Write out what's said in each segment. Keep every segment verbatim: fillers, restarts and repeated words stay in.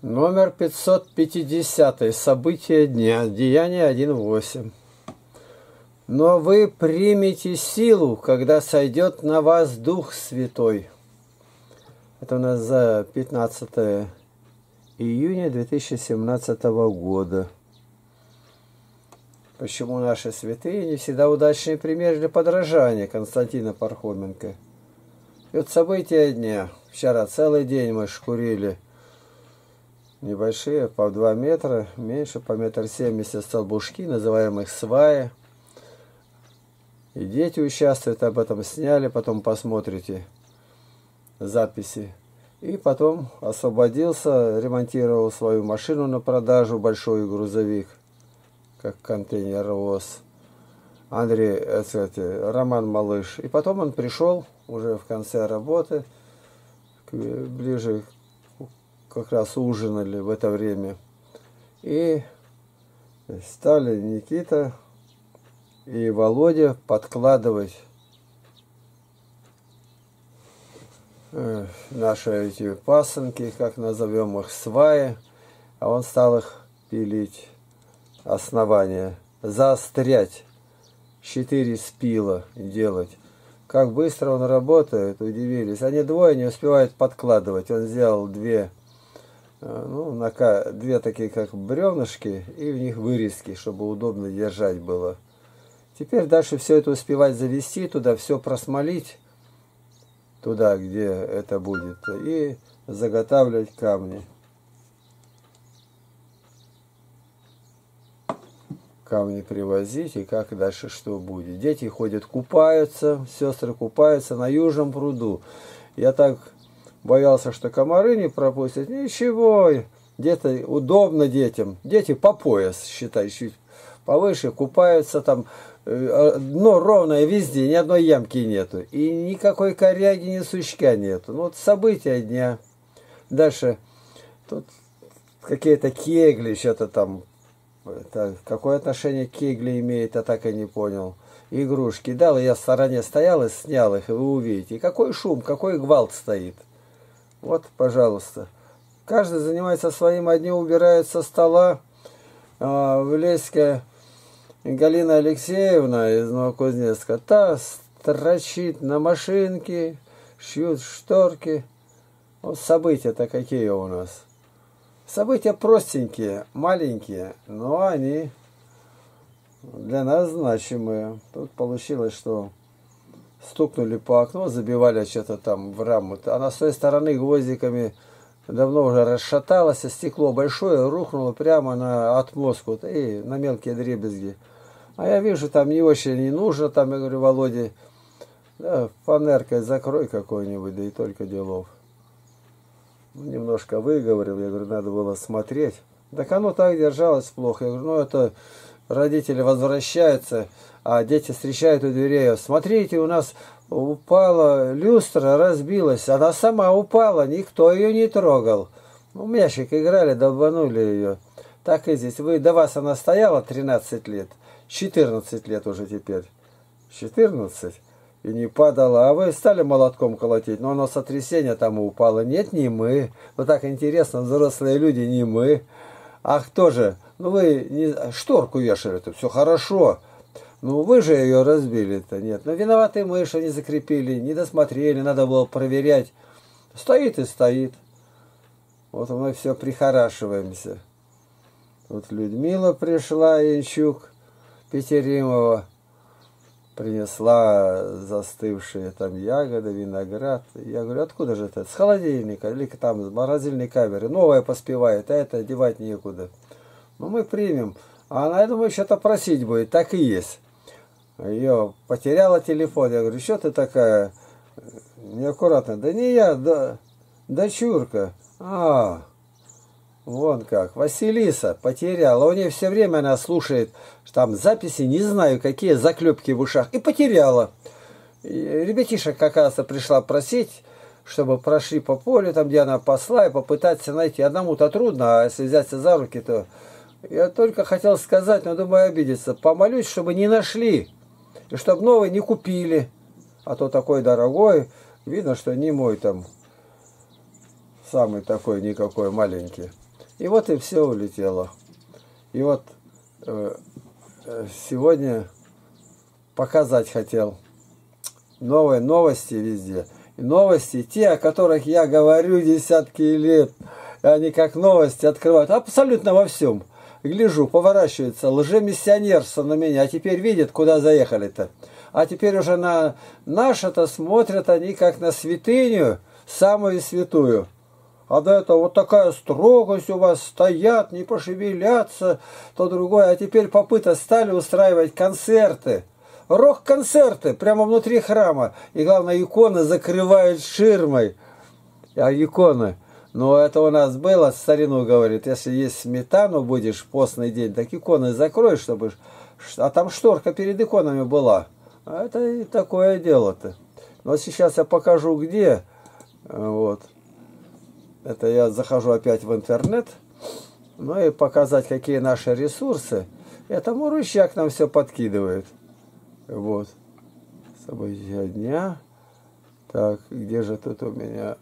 Номер пятьсот пятьдесят. События дня. Деяние один восемь. Но вы примете силу, когда сойдет на вас Дух Святой. Это у нас за пятнадцатое июня две тысячи семнадцатого года. Почему наши святые не всегда удачный пример для подражания? Константина Пархоменко. И вот события дня. Вчера целый день мы шкурили. Небольшие, по два метра, меньше, по метр семьдесят столбушки, называемых сваи. И дети участвуют, об этом сняли, потом посмотрите записи. И потом освободился, ремонтировал свою машину на продажу, большой грузовик, как контейнер воз. Андрей, кстати, Роман Малыш. И потом он пришел уже в конце работы, ближе к... как раз ужинали в это время. И стали Никита и Володя подкладывать наши эти пасынки, как назовем их, сваи. А он стал их пилить, основания, заострять, четыре спила делать. Как быстро он работает, удивились. Они двое не успевают подкладывать. Он сделал две Ну, на ка... две такие как бревнышки, и в них вырезки, чтобы удобно держать было. Теперь дальше все это успевать завести, туда все просмолить, туда, где это будет, и заготавливать камни. Камни привозить, и как дальше что будет. Дети ходят, купаются, сестры купаются на южном пруду. Я так... боялся, что комары не пропустят. Ничего, где-то удобно детям. Дети по пояс, считай, чуть повыше, купаются там. Дно ровное везде, ни одной ямки нету. И никакой коряги, ни сучка нету. Ну, вот события дня. Дальше тут какие-то кегли, что-то там. Это, какое отношение кегли имеет, я так и не понял. Игрушки дал, я в стороне стоял и снял их, и вы увидите. И какой шум, какой гвалт стоит. Вот, пожалуйста. Каждый занимается своим. Одни убирают со стола. В Леське Галина Алексеевна из Новокузнецка. Та строчит на машинке, шьют шторки. Вот события-то какие у нас. События простенькие, маленькие, но они для нас значимые. Тут получилось, что... стукнули по окну, забивали что-то там в раму. Она с той стороны гвоздиками давно уже расшаталась, а стекло большое рухнуло прямо на отмостку и на мелкие дребезги. А я вижу, там не очень не нужно. Там я говорю, Володе, да, фанеркой закрой какой-нибудь, да и только делов. Немножко выговорил, я говорю, надо было смотреть. Так оно так держалось плохо. Я говорю, ну это... родители возвращаются, а дети встречают у дверей. Смотрите, у нас упала люстра, разбилась. Она сама упала, никто ее не трогал. Ну, мячик играли, долбанули ее. Так и здесь. Вы, до вас она стояла тринадцать лет, четырнадцать лет уже теперь. четырнадцать. И не падала. А вы стали молотком колотить. Но оно сотрясение там упало. Нет, не мы. Вот так интересно, взрослые люди, не мы. А кто же? Ну вы не... шторку вешали, это все хорошо. Ну вы же ее разбили-то, нет. Ну виноваты мы, что не закрепили, не досмотрели, надо было проверять. Стоит и стоит. Вот мы все прихорашиваемся. Вот Людмила пришла, Янчук Петеримова. Принесла застывшие там ягоды, виноград. Я говорю, откуда же это? С холодильника или там с морозильной камеры. Новая поспевает, а это одевать некуда. Ну, мы примем. А она, я думаю, что-то просить будет. Так и есть. Ее потеряла телефон. Я говорю, что ты такая неаккуратная? Да не я, да дочурка. А, вон как. Василиса потеряла. У нее все время она слушает там записи, не знаю, какие заклепки в ушах. И потеряла. И ребятишек, оказывается, пришла просить, чтобы прошли по полю, там, где она пасла, и попытаться найти. Одному-то трудно, а если взяться за руки, то... Я только хотел сказать, но думаю, обидеться. Помолюсь, чтобы не нашли. И чтобы новый не купили. А то такой дорогой. Видно, что не мой там. Самый такой, никакой, маленький. И вот и все улетело. И вот э, сегодня показать хотел новые новости везде. И новости, те, о которых я говорю десятки лет, они как новости открывают абсолютно во всем. Гляжу, поворачивается лжемиссионерство на меня, а теперь видят, куда заехали-то. А теперь уже на наше-то смотрят они как на святыню, самую святую. А до этого вот такая строгость у вас, стоят, не пошевелятся, то другое. А теперь попытки стали устраивать концерты, рок-концерты прямо внутри храма. И главное, иконы закрывают ширмой. А иконы... Но это у нас было, старину говорит, если есть сметану будешь постный день, так иконы закрой, чтобы... А там шторка перед иконами была. А это и такое дело-то. Но сейчас я покажу, где. Вот. Это я захожу опять в интернет. Ну и показать, какие наши ресурсы. Это Марущак нам все подкидывает. Вот. События дня. Так, где же тут у меня...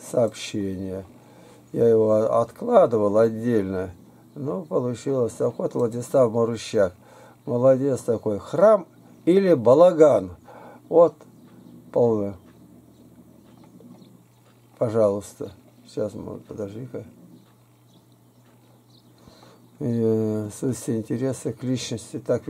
сообщение. Я его откладывал отдельно. Но получилось так. Вот Владислав Марущак. Молодец такой. Храм или балаган? Вот. Полно. Пожалуйста. Сейчас мы... Подожди-ка. Суть интереса к личности. Так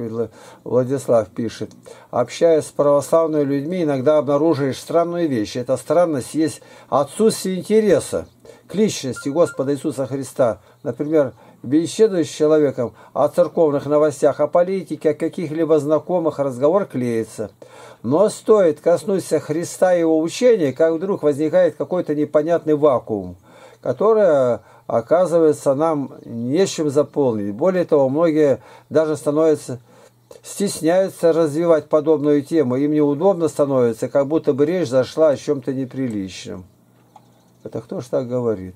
Владислав пишет. Общаясь с православными людьми, иногда обнаруживаешь странную вещь. Эта странность есть отсутствие интереса к личности Господа Иисуса Христа. Например, беседуешь с человеком о церковных новостях, о политике, о каких-либо знакомых, разговор клеится. Но стоит коснуться Христа и его учения, как вдруг возникает какой-то непонятный вакуум, которое... оказывается, нам нечем заполнить. Более того, многие даже становятся, стесняются развивать подобную тему. Им неудобно становится, как будто бы речь зашла о чем-то неприличном. Это кто ж так говорит?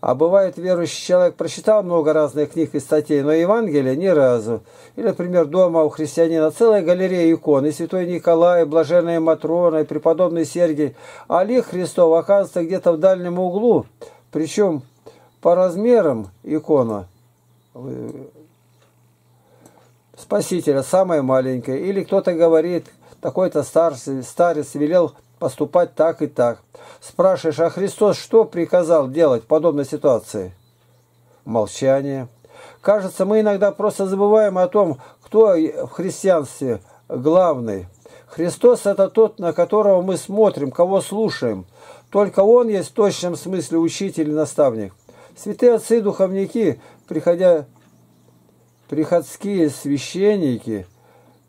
А бывает, верующий человек прочитал много разных книг и статей, но Евангелие ни разу. Или, например, дома у христианина целая галерея икон. И святой Николай, и блаженная Матрона, и преподобный Сергий. А лик Христов оказывается где-то в дальнем углу. Причем по размерам икона Спасителя самая маленькая. Или кто-то говорит, такой-то старец велел поступать так и так. Спрашиваешь, а Христос что приказал делать в подобной ситуации? Молчание. Кажется, мы иногда просто забываем о том, кто в христианстве главный. Христос – это тот, на которого мы смотрим, кого слушаем. Только Он есть в точном смысле учитель и наставник. Святые отцы и духовники, приходя, приходские священники,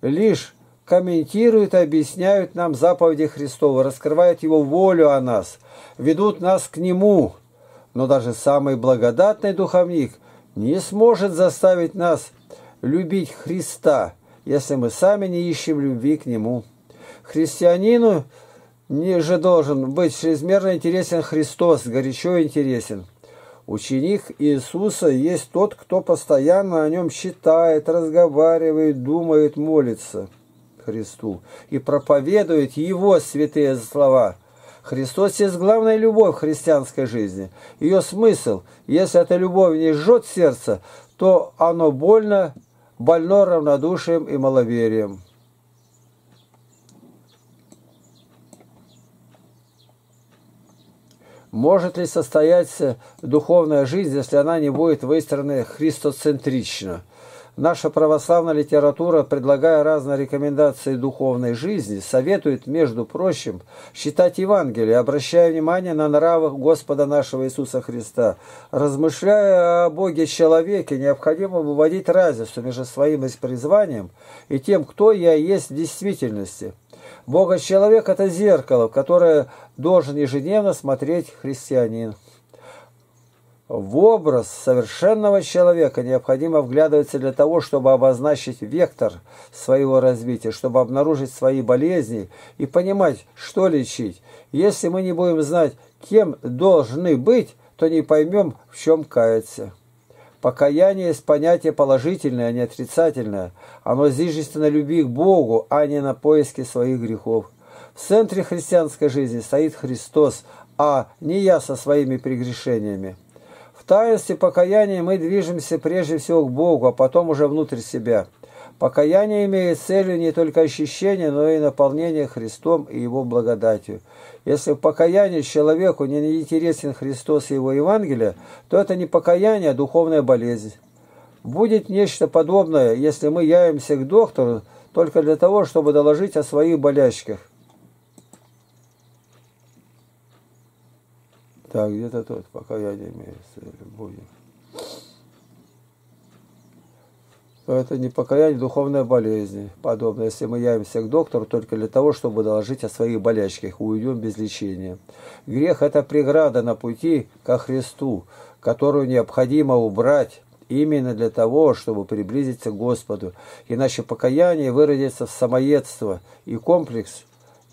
лишь комментируют и объясняют нам заповеди Христова, раскрывают Его волю о нас, ведут нас к Нему. Но даже самый благодатный духовник не сможет заставить нас любить Христа, если мы сами не ищем любви к Нему. Христианину же должен быть чрезмерно интересен Христос, горячо интересен. Ученик Иисуса есть тот, кто постоянно о Нем читает, разговаривает, думает, молится Христу и проповедует Его святые слова. Христос есть главная любовь в христианской жизни. Ее смысл, если эта любовь не жжет сердце, то оно больно, больно равнодушием и маловерием. Может ли состояться духовная жизнь, если она не будет выстроена христоцентрично? Наша православная литература, предлагая разные рекомендации духовной жизни, советует, между прочим, читать Евангелие, обращая внимание на нравы Господа нашего Иисуса Христа. Размышляя о Боге-человеке, необходимо выводить разницу между своим призванием и тем, кто я есть в действительности. Бога-человек – это зеркало, в которое должен ежедневно смотреть христианин. В образ совершенного человека необходимо вглядываться для того, чтобы обозначить вектор своего развития, чтобы обнаружить свои болезни и понимать, что лечить. Если мы не будем знать, кем должны быть, то не поймем, в чем каяться. Покаяние есть понятие положительное, а не отрицательное. Оно зиждется на любви к Богу, а не на поиске своих грехов. В центре христианской жизни стоит Христос, а не я со своими прегрешениями. таинстве покаяния мы движемся прежде всего к Богу, а потом уже внутрь себя. Покаяние имеет целью не только ощущение, но и наполнение Христом и Его благодатью. Если в покаянии человеку не интересен Христос и Его Евангелие, то это не покаяние, а духовная болезнь. Будет нечто подобное, если мы явимся к доктору только для того, чтобы доложить о своих болячках. Так, где-то тут покаяние имеется. Будет. То это не покаяние, духовная болезнь. Подобно, если мы явимся к доктору только для того, чтобы доложить о своих болячках, уйдем без лечения. Грех – это преграда на пути ко Христу, которую необходимо убрать именно для того, чтобы приблизиться к Господу. Иначе покаяние выродится в самоедство и комплекс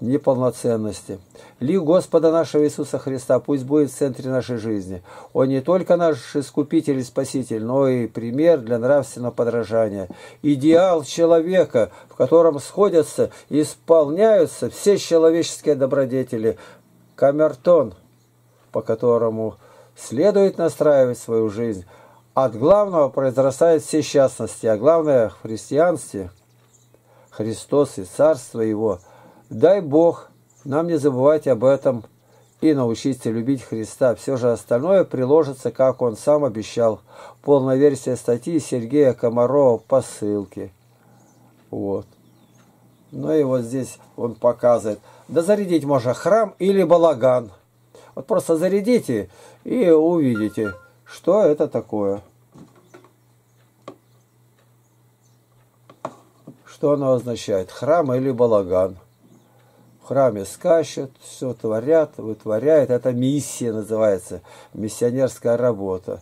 неполноценности. Лик Господа нашего Иисуса Христа пусть будет в центре нашей жизни. Он не только наш Искупитель и Спаситель, но и пример для нравственного подражания. Идеал человека, в котором сходятся и исполняются все человеческие добродетели. Камертон, по которому следует настраивать свою жизнь. От главного произрастают все частности, а главное в христианстве – Христос и Царство Его. Дай Бог нам не забывать об этом и научиться любить Христа. Все же остальное приложится, как Он сам обещал. Полная версия статьи Сергея Комарова по ссылке. Вот. Ну и вот здесь он показывает. Да зарядить можно храм или балаган. Вот просто зарядите и увидите, что это такое. Что оно означает? Храм или балаган. В храме скачут, все творят, вытворяют. Это миссия называется, миссионерская работа.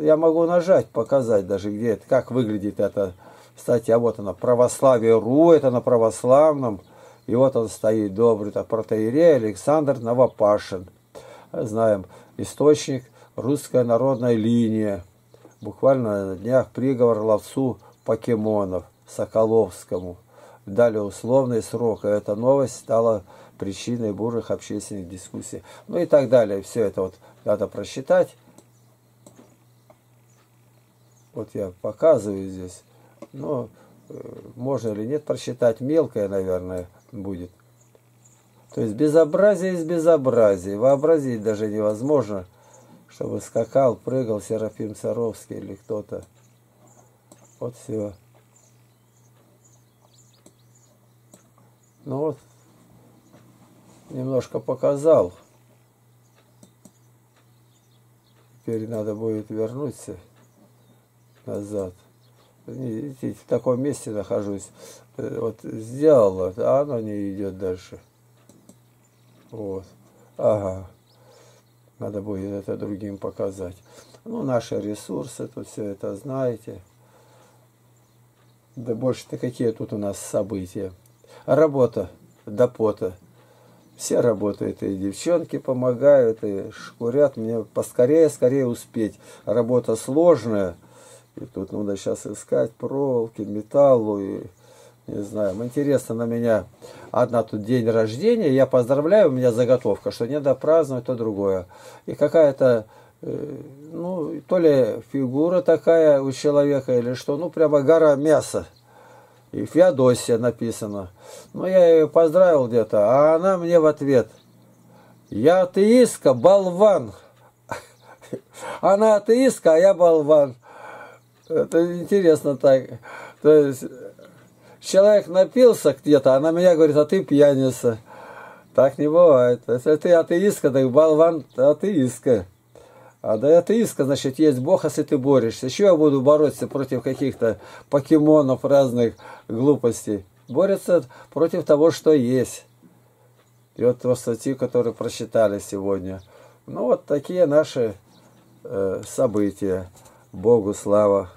Я могу нажать, показать даже, где это, как выглядит это. Кстати, а вот она, православие точка ру, это на православном. И вот он стоит, добрый, это протеерей Александр Новопашин. Знаем, источник, русская народная линия. Буквально на днях приговор ловцу покемонов Соколовскому. Дали условный срок, и эта новость стала причиной бурных общественных дискуссий. Ну и так далее. Все это вот надо просчитать. Вот я показываю здесь. Ну, можно или нет просчитать. Мелкое, наверное, будет. То есть безобразие из безобразия. Вообразить даже невозможно, чтобы скакал, прыгал Серафим Царовский или кто-то. Вот все. Ну вот, немножко показал. Теперь надо будет вернуться назад. Видите, в таком месте нахожусь. Вот сделал, а оно не идет дальше. Вот. Ага. Надо будет это другим показать. Ну, наши ресурсы, тут все это знаете. Да больше-то какие тут у нас события. Работа до пота. Все работают, и девчонки помогают, и шкурят. Мне поскорее, скорее успеть. Работа сложная. И тут надо сейчас искать проволоки, металлу. И, не знаю, интересно на меня. Одна тут день рождения. Я поздравляю, у меня заготовка, что не надо праздновать, то другое. И какая-то, ну, то ли фигура такая у человека, или что. Ну, прямо гора мяса. И Феодосия написано. Ну, я ее поздравил где-то, а она мне в ответ: я атеистка, болван. Она атеистка, а я болван. Это интересно так. То есть, человек напился где-то, она меня говорит: а ты пьяница. Так не бывает. Если ты атеистка, так болван, ты атеистка. А да атеистка, значит, есть Бог, если ты борешься. Еще я буду бороться против каких-то покемонов, разных глупостей. Борются против того, что есть. И вот те статьи, которые прочитали сегодня. Ну, вот такие наши э, события. Богу слава.